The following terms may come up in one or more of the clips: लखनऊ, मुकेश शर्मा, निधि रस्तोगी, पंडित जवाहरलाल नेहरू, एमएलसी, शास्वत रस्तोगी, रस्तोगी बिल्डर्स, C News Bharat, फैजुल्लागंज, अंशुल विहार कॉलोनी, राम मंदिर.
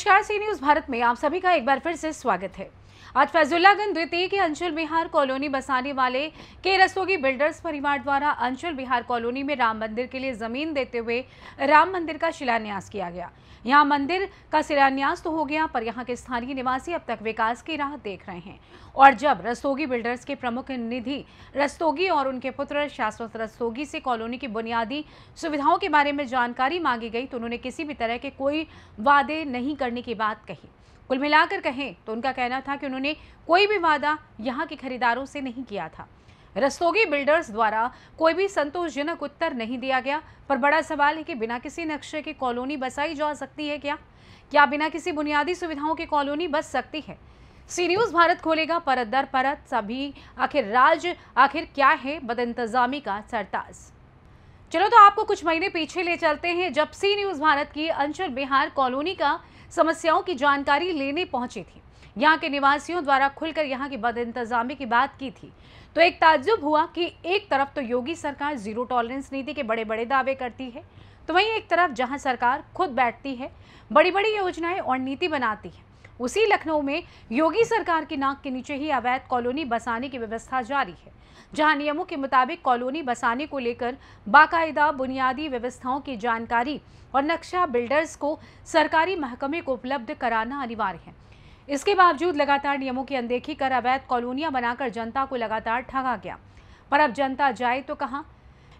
नमस्कार, सी न्यूज़ भारत में आप सभी का एक बार फिर से स्वागत है। आज फैजुल्लागंज द्वितीय के अंशुल विहार कॉलोनी बसाने वाले के रस्तोगी बिल्डर्स परिवार द्वारा अंशुल विहार कॉलोनी में राम मंदिर के लिए जमीन देते हुए राम मंदिर का शिलान्यास किया गया। यहाँ मंदिर का शिलान्यास तो हो गया, पर यहाँ के स्थानीय निवासी अब तक विकास की राह देख रहे हैं। और जब रस्तोगी बिल्डर्स के प्रमुख निधि रस्तोगी और उनके पुत्र शास्वत रस्तोगी से कॉलोनी की बुनियादी सुविधाओं के बारे में जानकारी मांगी गई तो उन्होंने किसी भी तरह के कोई वादे नहीं करने की बात कही। कुल मिलाकर कहें तो उनका कहना था कि उन्होंने कोई भी वादा यहां के खरीदारों से नहीं किया था। रस्तोगी बिल्डर्स द्वारा कोई भी संतोषजनक उत्तर नहीं दिया गया, पर बड़ा सवाल है कि बिना किसी नक्शे की कॉलोनी बसाई जा सकती है क्या बिना किसी बुनियादी सुविधाओं की कॉलोनी बस सकती है? सी न्यूज़ भारत खोलेगा परत दर परत सभी आखिर क्या है बदइंतजामी का सरताज। चलो तो आपको कुछ महीने पीछे ले चलते हैं, जब सी न्यूज़ भारत की अंशुल विहार कॉलोनी का समस्याओं की जानकारी लेने पहुंची थी। यहाँ के निवासियों द्वारा खुलकर यहाँ की बदइंतजामी की बात की थी तो एक ताज्जुब हुआ कि एक तरफ तो योगी सरकार जीरो टॉलरेंस नीति के बड़े बड़े दावे करती है, तो वहीं एक तरफ जहाँ सरकार खुद बैठती है, बड़ी बड़ी योजनाएं और नीति बनाती है, उसी लखनऊ में योगी सरकार की नाक के नीचे ही अवैध कॉलोनी बसाने की व्यवस्था जारी है, जहां नियमों के मुताबिक कॉलोनी बसाने को लेकर बाकायदा बुनियादी व्यवस्थाओं की जानकारी और नक्शा बिल्डर्स को सरकारी महकमे को उपलब्ध कराना अनिवार्य है। इसके बावजूद लगातार नियमों की अनदेखी कर अवैध कॉलोनियां बनाकर जनता को लगातार ठगा गया। पर अब जनता जाए तो कहाँ?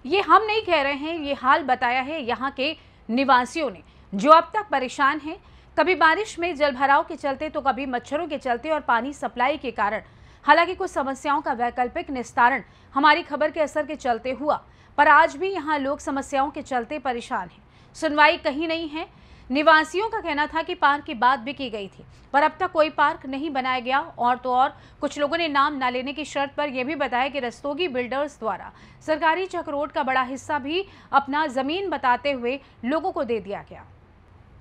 ये हम नहीं कह रहे हैं, ये हाल बताया है यहाँ के निवासियों ने, जो अब तक परेशान हैं। कभी बारिश में जलभराव के चलते तो कभी मच्छरों के चलते और पानी सप्लाई के कारण। हालांकि कुछ समस्याओं का वैकल्पिक निस्तारण हमारी खबर के असर के चलते हुआ, पर आज भी यहाँ लोग समस्याओं के चलते परेशान हैं। सुनवाई कहीं नहीं है। निवासियों का कहना था कि पार्क की बात भी की गई थी, पर अब तक कोई पार्क नहीं बनाया गया। और तो और कुछ लोगों ने नाम ना लेने की शर्त पर यह भी बताया कि रस्तोगी बिल्डर्स द्वारा सरकारी चक रोड का बड़ा हिस्सा भी अपना जमीन बताते हुए लोगों को दे दिया गया।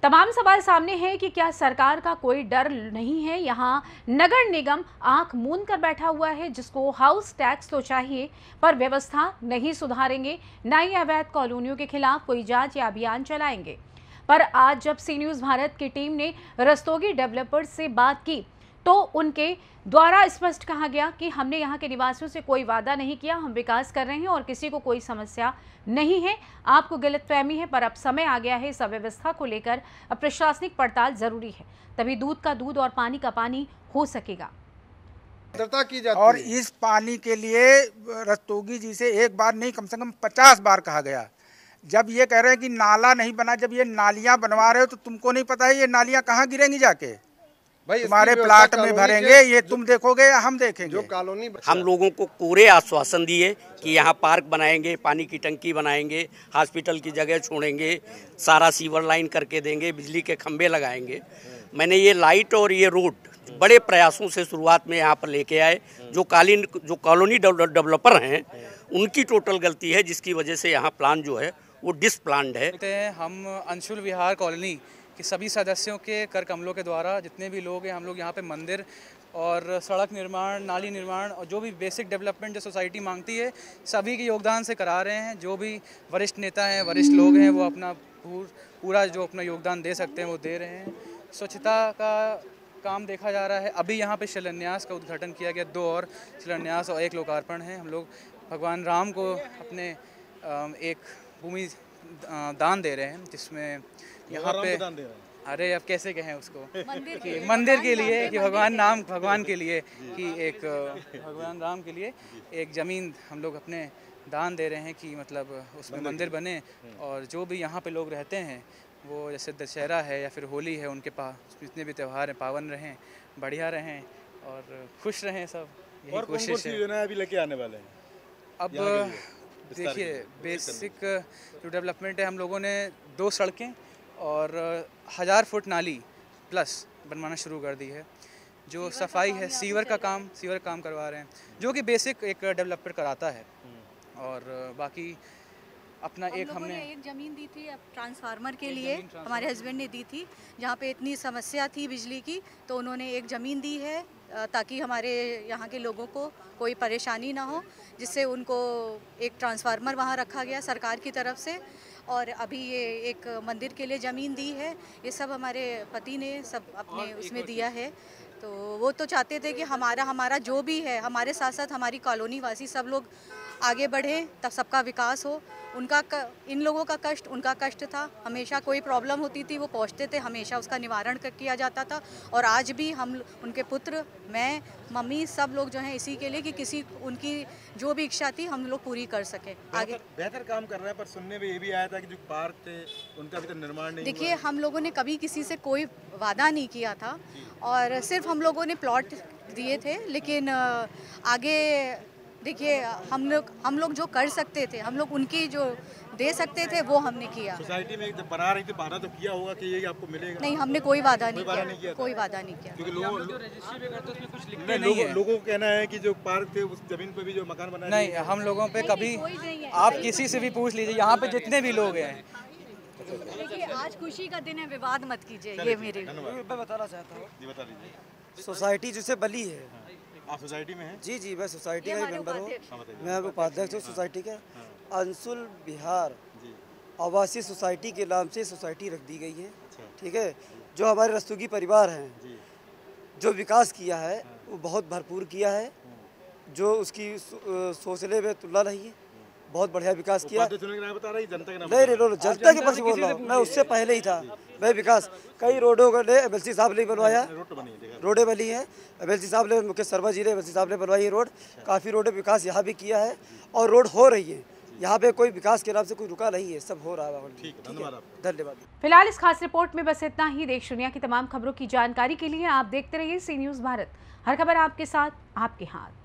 तमाम सवाल सामने हैं कि क्या सरकार का कोई डर नहीं है? यहाँ नगर निगम आंख मूंद कर बैठा हुआ है, जिसको हाउस टैक्स तो चाहिए पर व्यवस्था नहीं सुधारेंगे, न ही अवैध कॉलोनियों के खिलाफ कोई जांच या अभियान चलाएंगे। पर आज जब सी न्यूज़ भारत की टीम ने रस्तोगी डेवलपर्स से बात की तो उनके द्वारा स्पष्ट कहा गया कि हमने यहाँ के निवासियों से कोई वादा नहीं किया, हम विकास कर रहे हैं और किसी को कोई समस्या नहीं है, आपको गलतफहमी है। पर अब समय आ गया है, इस अव्यवस्था को लेकर अब प्रशासनिक पड़ताल जरूरी है, तभी दूध का दूध और पानी का पानी हो सकेगा। की जाती और है। इस पानी के लिए रस्तोगी जी से एक बार नहीं, कम से कम 50 बार कहा गया। जब ये कह रहे हैं कि नाला नहीं बना, जब ये नालियाँ बनवा रहे हो तो तुमको नहीं पता है ये नालियाँ कहाँ गिरेंगी जाके? भाई तुम्हारे प्लाट में भरेंगे, ये तुम देखोगे या हम देखेंगे? जो कॉलोनी हम लोगों को पूरे आश्वासन दिए कि यहाँ पार्क बनाएंगे, पानी की टंकी बनाएंगे, हॉस्पिटल की जगह छोड़ेंगे, सारा सीवर लाइन करके देंगे, बिजली के खंभे लगाएंगे। मैंने ये लाइट और ये रोड बड़े प्रयासों से शुरुआत में यहाँ पर लेके आए। जो कॉलोनी डेवलपर हैं उनकी टोटल गलती है, जिसकी वजह से यहाँ प्लान जो है वो डिसप्लान्ड है। हम अंशुल विहार कॉलोनी कि सभी सदस्यों के कर कमलों के द्वारा जितने भी लोग हैं, हम लोग यहाँ पे मंदिर और सड़क निर्माण, नाली निर्माण और जो भी बेसिक डेवलपमेंट जो सोसाइटी मांगती है, सभी के योगदान से करा रहे हैं। जो भी वरिष्ठ नेता हैं, वरिष्ठ लोग हैं, वो अपना पूरा जो अपना योगदान दे सकते हैं वो दे रहे हैं। स्वच्छता का काम देखा जा रहा है। अभी यहाँ पर शिलान्यास का उद्घाटन किया गया, 2 और शिलान्यास और 1 लोकार्पण है। हम लोग भगवान राम को अपने एक भूमि दान दे रहे हैं, जिसमें यहाँ पे अरे अब कैसे कहें उसको कि मंदिर के लिए, कि भगवान के लिए, कि एक भगवान राम के लिए एक ज़मीन हम लोग अपने दान दे रहे हैं कि मतलब उसमें मंदिर बने। और जो भी यहाँ पे लोग रहते हैं वो जैसे दशहरा है या फिर होली है, उनके जितने भी त्यौहार हैं पावन रहें, बढ़िया रहें और खुश रहें सब। यही कोशिश है। अभी लेके आने वाले हैं अब देखिए बेसिक जो डेवलपमेंट है, हम लोगों ने 2 सड़कें और 1000 फुट नाली प्लस बनवाना शुरू कर दी है। जो सफाई है, सीवर का काम करवा रहे हैं, जो कि बेसिक एक डेवलपर कराता है। और बाकी अपना एक हमने एक ज़मीन दी थी अब ट्रांसफार्मर के लिए, हमारे हस्बैंड ने दी थी, जहाँ पे इतनी समस्या थी बिजली की, तो उन्होंने एक ज़मीन दी है ताकि हमारे यहाँ के लोगों को कोई परेशानी ना हो, जिससे उनको एक ट्रांसफार्मर वहाँ रखा गया सरकार की तरफ से। और अभी ये एक मंदिर के लिए ज़मीन दी है, ये सब हमारे पति ने सब अपने उसमें दिया है। तो वो तो चाहते थे कि हमारा जो भी है, हमारे साथ साथ हमारी कॉलोनी वासी सब लोग आगे बढ़े, तब सबका विकास हो। उनका इन लोगों का कष्ट उनका कष्ट था, हमेशा कोई प्रॉब्लम होती थी वो पहुंचते थे, हमेशा उसका निवारण किया जाता था। और आज भी हम उनके पुत्र, मैं, मम्मी सब लोग जो हैं इसी के लिए कि किसी उनकी जो भी इच्छा थी हम लोग पूरी कर सकें। आगे बेहतर काम कर रहे हैं, पर सुनने में ये भी आया था कि जो पार्क थे उनका अभी तक निर्माण नहीं। देखिए, हम लोगों ने कभी किसी से कोई वादा नहीं किया था और सिर्फ हम लोगों ने प्लॉट दिए थे, लेकिन आगे देखिए हम लोग जो कर सकते थे, हम लोग उनकी जो दे सकते थे वो हमने किया। सोसाइटी में जब बना रही थी वादा तो किया होगा कि ये आपको मिलेगा। नहीं, हमने कोई वादा नहीं किया, कोई वादा नहीं किया, क्योंकि लोगों का कहना है कि जो पार्क थे उस जमीन पे भी जो मकान बनाया। नहीं, हम लोगों पे कभी, आप किसी से भी पूछ लीजिए, यहाँ पे जितने भी लोग हैं। देखिए, आज खुशी का दिन है, विवाद मत कीजिए। ये मेरे बताना चाहता हूँ, सोसाइटी जिसे बली है। आप सोसाइटी में हैं? जी जी, मैं सोसाइटी का ही मेंबर हूँ। मैं उपाध्यक्ष हूँ सोसाइटी का। अंशुल विहार आवासीय सोसाइटी के नाम से सोसाइटी रख दी गई है। ठीक है, जो हमारे रस्तोगी परिवार हैं, जो विकास किया है वो बहुत भरपूर किया है, जो उसकी सोचने में तुलना नहीं है। बहुत बढ़िया विकास किया। जनता के पास बोल रहा हूँ मैं, उससे पहले ही था मैं विकास। कई रोडों ने एमएलसी साहब ने बनवाया, रोडें बनी हैं, एमएलसी साहब ने, मुकेश शर्मा जी ने, एमएलसी साहब ने बनवाई है रोड। काफ़ी रोड विकास यहाँ भी किया है और रोड हो रही है, यहाँ पे कोई विकास के नाम से कोई रुका नहीं है, सब हो रहा है। ठीक है, धन्यवाद। फिलहाल इस खास रिपोर्ट में बस इतना ही। देश दुनिया की तमाम खबरों की जानकारी के लिए आप देखते रहिए सी न्यूज़ भारत। हर खबर आपके साथ, आपके हाथ।